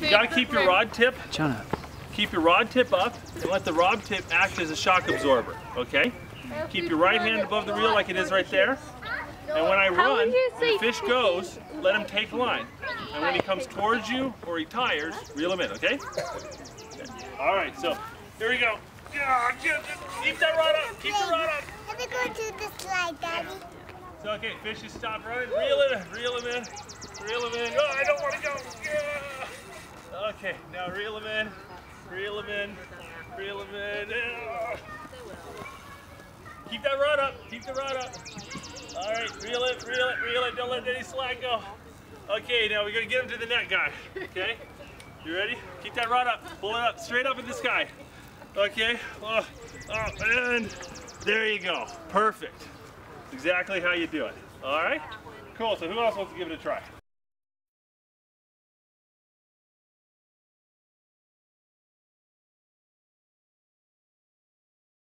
You gotta keep your rod tip. Jonah. Keep your rod tip up and let the rod tip act as a shock absorber, okay? Keep your right hand above the reel like it is right there. And when I run, when the fish goes, let him take line. And when he comes towards you or he tires, reel him in, okay? All right, so here we go. Keep that rod up, keep the rod up. Let me go to the slide, Daddy. So, okay, fish just stop running. Reel him in, reel him in. Oh, I don't want to go. Yeah. Okay, now reel him in. Reel him in, reel him in. Keep that rod up, keep the rod up. All right, reel it, reel it, reel it. Don't let any slack go. Okay, now we're gonna get him to the net guy, okay? You ready? Keep that rod up, pull it up, straight up in the sky. Okay, oh, and there you go. Perfect. Exactly how you do it. All right, cool, so who else wants to give it a try?